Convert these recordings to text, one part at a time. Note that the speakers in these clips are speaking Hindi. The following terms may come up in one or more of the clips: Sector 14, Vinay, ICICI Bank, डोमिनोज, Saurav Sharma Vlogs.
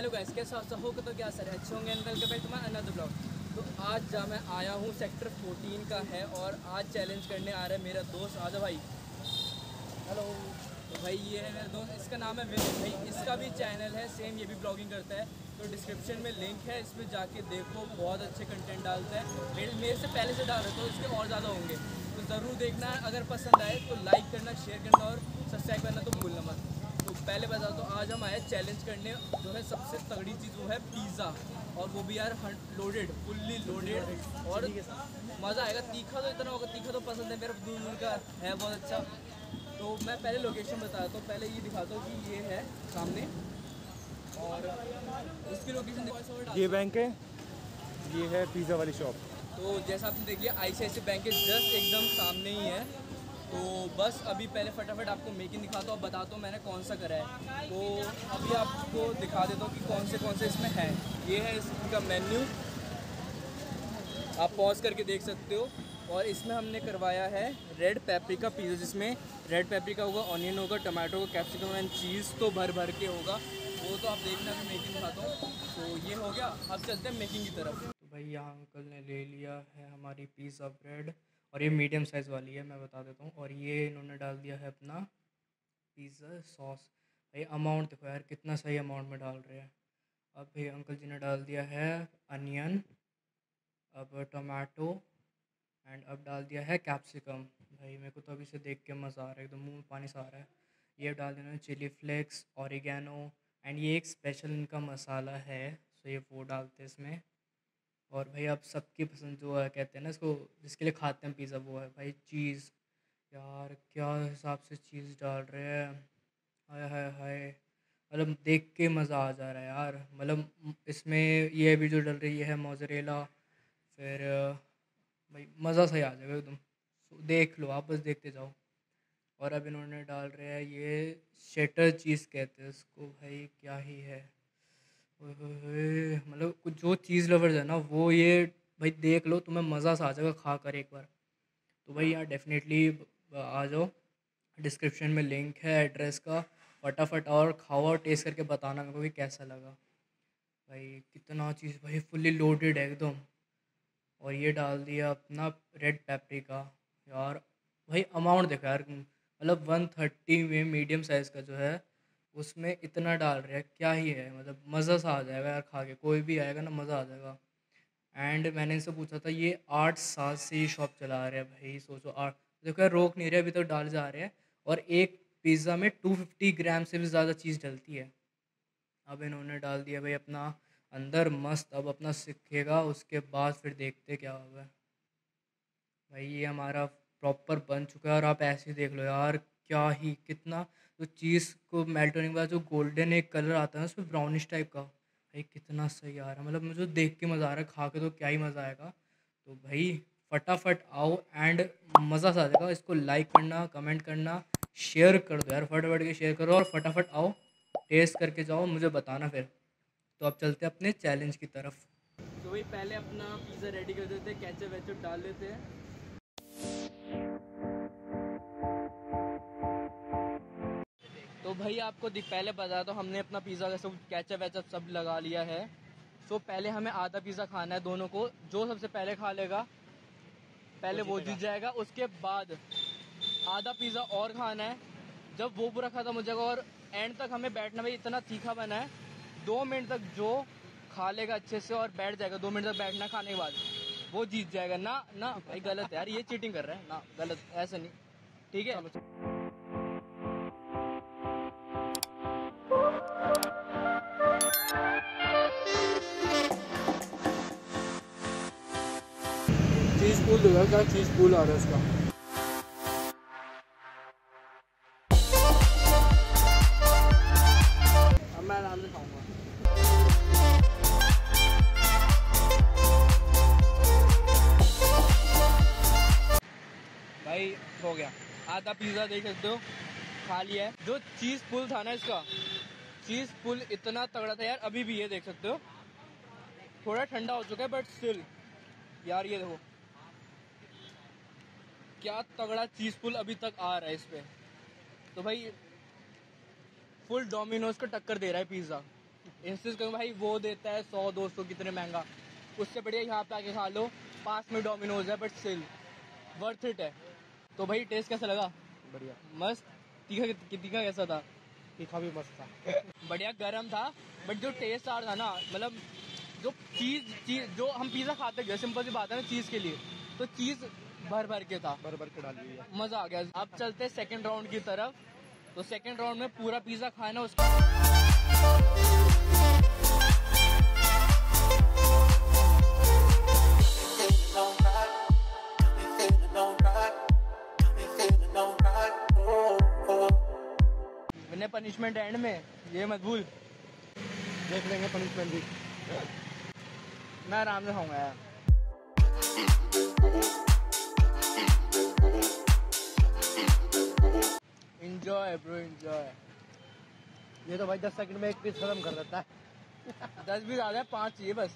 हेलो गाइस, कैसे हो? होगा तो क्या सर, अच्छे होंगे अंकल के भाई तुम्हारा अनदर ब्लॉग। तो आज जहाँ मैं आया हूँ सेक्टर 14 का है और आज चैलेंज करने आ रहा है मेरा दोस्त। आजा भाई, हेलो। तो भाई ये है मेरा दोस्त, इसका नाम है विनय भाई। इसका भी चैनल है सेम, ये भी ब्लॉगिंग करता है। तो डिस्क्रिप्शन में लिंक है, इसमें जाके देखो, बहुत अच्छे कंटेंट डालता है। मेरे से पहले से डाल रहे तो इसके और ज़्यादा होंगे, तो ज़रूर देखना। अगर पसंद आए तो लाइक करना, शेयर करना और सब्सक्राइब करना तो भूलना मत। तो पहले बता दो, आज हम आए चैलेंज करने। जो है सबसे तगड़ी चीज़ वो है पिज़्ज़ा, और वो भी यार लोडेड, फुल्ली लोडेड, और मज़ा आएगा। तीखा तो इतना होगा, तीखा तो पसंद है मेरा, दूर दूर का है बहुत अच्छा। तो मैं पहले लोकेशन बताता हूँ, पहले ये दिखाता हूँ कि ये है सामने, और इसकी लोकेशन ये बैंक है, ये है पिज़्ज़ा वाली शॉप। तो जैसा आपने देख लिया, ICICI बैंक के जस्ट एकदम सामने ही है। तो बस अभी पहले फटाफट आपको मेकिंग दिखाता हूँ, बताता हूँ मैंने कौन सा करा है। तो अभी आपको दिखा देता हूँ कि कौन से इसमें है। ये है इसका मेन्यू, आप पॉज करके देख सकते हो। और इसमें हमने करवाया है रेड पेपरिका पिज़्ज़ा, जिसमें रेड पेपरिका होगा, ऑनियन होगा, टमाटो होगा, कैप्सिकम एंड चीज़ तो भर के होगा। वो तो आप देखना, मैं मेकिंग दिखाता हूँ। तो ये हो गया, अब चलते हैं मेकिंग की तरफ। तो भैया अंकल ने ले लिया है हमारी पिज़्ज़ा ब्रेड, और ये मीडियम साइज़ वाली है, मैं बता देता हूँ। और ये इन्होंने डाल दिया है अपना पिज़्ज़ा सॉस। भाई अमाउंट देखो यार, कितना सही अमाउंट में डाल रहे हैं। अब भाई अंकल जी ने डाल दिया है अनियन, अब टमाटो, एंड अब डाल दिया है कैप्सिकम। भाई मेरे को तो अभी से देख के मज़ा आ रहा है, एकदम मुँह में पानी सा आ रहा है। ये डाल देना चिली फ्लेक्स, ऑरिगेनो, एंड ये एक स्पेशल इनका मसाला है, सो ये वो डालते हैं इसमें। और भाई अब सबकी पसंद जो है, कहते हैं ना इसको, जिसके लिए खाते हैं पिज़्ज़ा, वो है भाई चीज़। यार क्या हिसाब से चीज़ डाल रहे हैं, हाय हाय हाय, मतलब देख के मज़ा आ जा रहा है यार। मतलब इसमें ये भी जो डल रही है मोज़रेला, फिर भाई मज़ा सही आ जाएगा एकदम। देख लो आप, बस देखते जाओ। और अब इन्होंने डाल रहे हैं ये शेटर चीज़, कहते हैं इसको। भाई क्या ही है, मतलब कुछ जो चीज़ लवर्स है ना वो, ये भाई देख लो, तुम्हें मज़ा सा आ जाएगा खा कर एक बार। तो भाई यार डेफिनेटली आ जाओ, डिस्क्रिप्शन में लिंक है एड्रेस का। फटाफट और खाओ और टेस्ट करके बताना मेरे को कि कैसा लगा। भाई कितना चीज़, भाई फुल्ली लोडेड है एकदम। और ये डाल दिया अपना रेड पेपरिका। यार भाई अमाउंट देखो यार, मतलब 130 में मीडियम साइज़ का जो है, उसमें इतना डाल रहे हैं, क्या ही है। मतलब मज़ा सा आ जाएगा यार खा के, कोई भी आएगा ना मज़ा आ जाएगा। एंड मैंने इनसे पूछा था, ये 8 साल से ही शॉप चला रहे हैं। भाई सोचो, 8 देखो यार, रोक नहीं रहे, अभी तो डाल जा रहे हैं। और एक पिज़्ज़ा में 250 ग्राम से भी ज़्यादा चीज़ डलती है। अब इन्होंने डाल दिया भाई अपना अंदर मस्त, अब अपना सीखेगा, उसके बाद फिर देखते क्या होगा। भाई ये हमारा प्रॉपर बन चुका है, और आप ऐसे ही देख लो यार, क्या ही कितना। तो चीज़ को मेल्ट होने के बाद जो गोल्डन एक कलर आता है ना, उसमें ब्राउनिश टाइप का, भाई कितना सही आ रहा है। मतलब मुझे देख के मज़ा आ रहा है, खा के तो क्या ही मज़ा आएगा। तो भाई फटाफट आओ एंड मज़ा सा आ जाएगा। इसको लाइक करना, कमेंट करना, शेयर कर दो यार, फटाफट के शेयर करो। और फटाफट आओ, टेस्ट करके जाओ, मुझे बताना फिर। तो अब चलते हैं अपने चैलेंज की तरफ। तो भाई पहले अपना पिज़्ज़ा रेडी कर देते हैं, केचप वेचप डाल देते हैं। तो भाई आपको पहले बताया तो हमने अपना पिज़्ज़ा का सब केचप वेचप सब लगा लिया है। तो पहले हमें आधा पिज़्ज़ा खाना है दोनों को। जो सबसे पहले खा लेगा पहले वो जीत जाएगा। उसके बाद आधा पिज़्ज़ा और खाना है। जब वो पूरा ख़त्म हो जाएगा और एंड तक हमें बैठना, भाई इतना तीखा बना है। 2 मिनट तक जो खा लेगा अच्छे से और बैठ जाएगा, 2 मिनट तक बैठना खाने के बाद वो जीत जाएगा। ना ना भाई गलत है यार, ये चीटिंग कर रहा है ना, गलत ऐसा नहीं, ठीक है। चीज पूल आ रहा है इसका। अब मैं आराम से खाऊंगा। भाई हो गया आधा पिज़्ज़ा, देख सकते हो खा लिया है। जो चीज पूल था ना इसका, चीज पूल इतना तगड़ा था यार, अभी भी ये देख सकते हो थोड़ा ठंडा हो चुका है, बट स्टिल यार ये देखो क्या तगड़ा चीज़ पुल अभी तक आ रहा है इस पर। तो भाई फुल डोमिनोज को टक्कर दे रहा है पिज़्ज़ा, इंसिस्ट करूँ भाई वो देता है 100-200 कितने महंगा, उससे बढ़िया यहाँ पे आके खा लो, पास में डोमिनोज है बट स्टिल वर्थ इट है। तो भाई टेस्ट कैसा लगा? बढ़िया मस्त। तीखा कैसा था? तीखा भी मस्त था बढ़िया गर्म था बट जो टेस्ट आ रहा था ना, मतलब जो चीज़ जो हम पिज़्ज़ा खाते हैं सिंपल सी बात है ना चीज़ के लिए, तो चीज़ भर के था, भर के डाली, मज़ा आ गया। अब चलते हैं सेकेंड राउंड की तरफ। तो सेकेंड राउंड में पूरा पिज़्ज़ा खाना उसका। पनिशमेंट एंड में ये मत भूल, देख लेंगे पनिशमेंट भी। मैं आराम से खाऊंगा यार। Enjoy bro enjoy. ये तो भाई 10 सेकंड में एक पीस खत्म कर देता है 10 भी ज्यादा है, 5 चाहिए बस।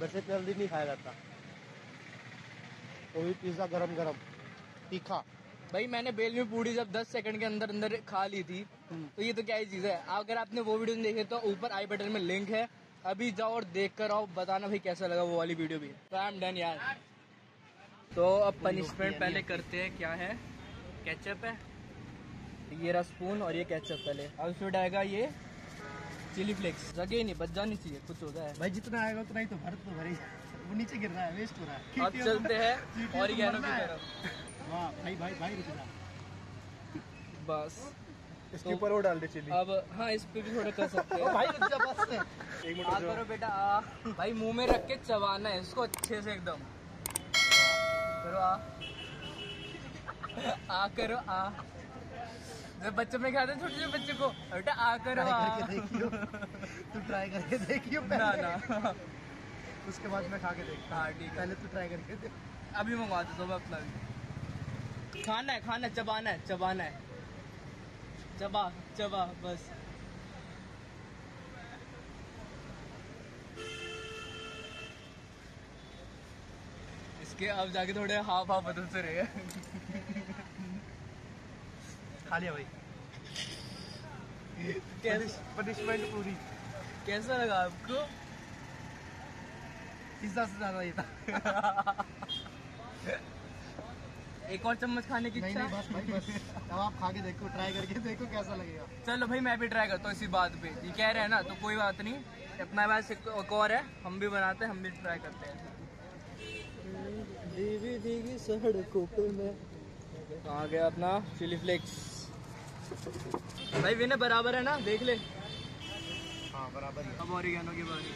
वैसे जल्दी नहीं खाया जाता, वो भी पिज्जा गरम गरम तीखा। भाई मैंने बेल में पूरी जब 10 सेकंड के अंदर अंदर खा ली थी, तो ये तो क्या ही चीज़ है। अगर आपने वो वीडियो नहीं देखी तो ऊपर आई बटन में लिंक है, अभी जाओ और देख कर आओ, बताना भाई कैसा लगा वो वाली वीडियो भी। तो आई एम डन यार। तो अब पनिशमेंट पहले करते हैं। क्या है? केचप है, ये रहा स्पून और ये केचप पहले। अब उसमें डालेगा ये चिली फ्लेक्स। जगह नहीं, बच जानी चाहिए, कुछ होता है भाई, जितना आएगा उतना ही तो वो नीचे गिर रहा है, वेस्ट हो रहा है। अब चलते हैं ऑरिगैनो की तरफ। वाह भाई बस इसके ऊपर वो डाल दे चिली। अब हाँ इस पे भी थोड़ा कर सकते हैं भाई रुक जा बस। एक मिनट करो बेटा, भाई मुंह में रख के चबाना है इसको अच्छे से एकदम। करो आ करो आ, जब बच्चों में खाते छोटे छोटे बच्चे को बेटा आ करो आ। देखियो तू ट्राई करके देखियो पहले ना, उसके बाद मैं खा के देखता हूं। ठीक है पहले तू ट्राई करके देख। अभी मंगवा दो सुबह अपना भी। खाना है चबाना है चबा बस। इसके अब जाके थोड़े हाफ बदल से रहे खा लिया भाई पनिशमेंट पूरी। कैसा लगा आपको? पिज्जा से ज्यादा ये था एक और चम्मच खाने की इच्छा। बस भाई बस, अब आप खा के देखो, ट्राई करके देखो कैसा लगेगा। चलो भाई मैं भी ट्राई करता हूँ इसी बात पे, ये कह रहे हैं ना तो कोई बात नहीं, अपना बात एक और है, हम भी बनाते हैं, हम भी ट्राई करते हैं। दीवी सड़कों पे मैं आ गया अपना चिली फ्लेक्स। भाई विनय बराबर है ना, देख ले। हाँ बराबर है। अब ऑरिगैनो की बारी।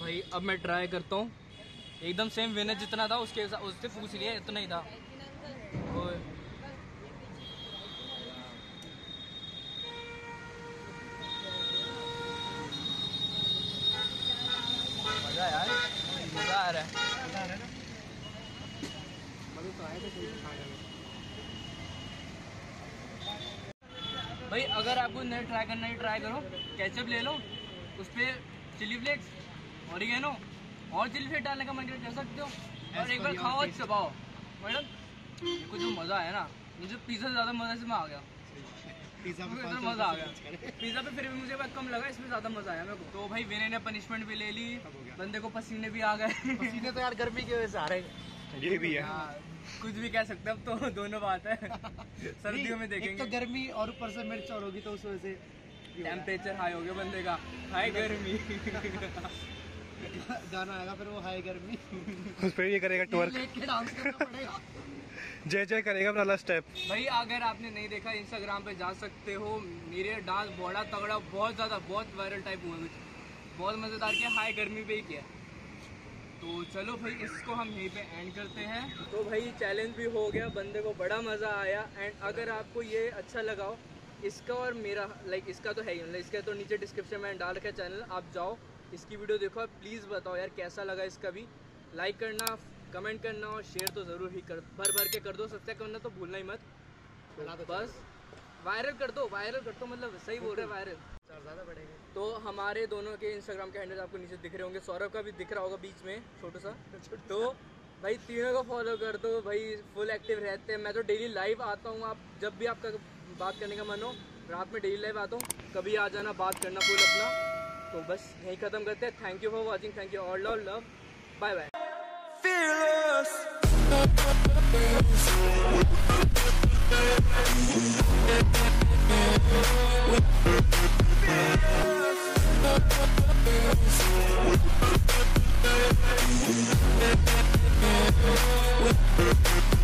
भाई अब मैं ट्राई करता हूँ, एकदम सेम विनर जितना था उससे पूछ लिया, इतना ही था। मजा यार, मजा आ रहा है ना। भाई अगर आपको नहीं ट्राई करना है ट्राई करो, केचप ले लो, उस पर चिली फ्लेक्स, ऑरिगेनो और चिली फ्लेक्स डालने का मन कर सकते हो, और एक बार खाओ और चबाओ। मतलब कुछ मज़ा आया ना, मुझे पिज़्ज़ा ज़्यादा मज़े से मैं आ गया। मज़ा आ गया पिज़्ज़ा पे, फिर भी मुझे कम लगा, इसमें ज़्यादा मज़ा आया मेरे को। तो भाई विनय ने पनिशमेंट भी ले ली, बंदे को पसीने भी आ गए। पसीने तो यार गर्मी की वजह से आ रहे, ये भी है, कुछ भी कह सकते हैं। अब तो दोनों बात है, सर्दियों में देखेंगे तो गर्मी और ऊपर से मिर्च और होगी, तो उस वजह से टेम्परेचर हाई हो गया बंदे का, हाई गर्मी गाना आएगा फिर वो हाई गर्मी उस पे ये करेगा ट्वर्क, लेट के डांस करना पड़ेगा जय करेगा अपना लास्ट स्टेप। भाई अगर आपने नहीं देखा इंस्टाग्राम पे जा सकते हो, मेरे डांस बड़ा तगड़ा, बहुत ज्यादा, बहुत वायरल टाइप हुआ, बहुत मजेदार किया, हाई गर्मी पे ही किया। तो चलो भाई इसको हम यहीं पे एंड करते हैं। तो भाई चैलेंज भी हो गया, बंदे को बड़ा मजा आया। एंड अगर आपको ये अच्छा लगा हो, इसका और मेरा लाइक इसका तो है ही, मतलब इसका तो नीचे डिस्क्रिप्शन में डाल रखा है चैनल, आप जाओ इसकी वीडियो देखो। आप प्लीज़ बताओ यार कैसा लगा, इसका भी लाइक करना, कमेंट करना और शेयर तो ज़रूर ही कर भर के कर दो। सब्सक्राइब करना तो भूलना ही मत, बस वायरल कर दो, वायरल कर दो, मतलब सही बोल रहे हैं, वायरल ज़्यादा बढ़ेगा। तो हमारे दोनों के इंस्टाग्राम के हैंडल आपको नीचे दिख रहे होंगे, सौरभ का भी दिख रहा होगा बीच में छोटा सा। तो भाई तीनों को फॉलो कर दो भाई, फुल एक्टिव रहते हैं। मैं तो डेली लाइव आता हूँ, आप जब भी आपका बात करने का मन हो रात में डेली लाइव आता हूँ, कभी आ जाना, बात करना फुल अपना। तो बस यहीं खत्म करते हैं। Thank you for watching, thank you all, all love, bye bye.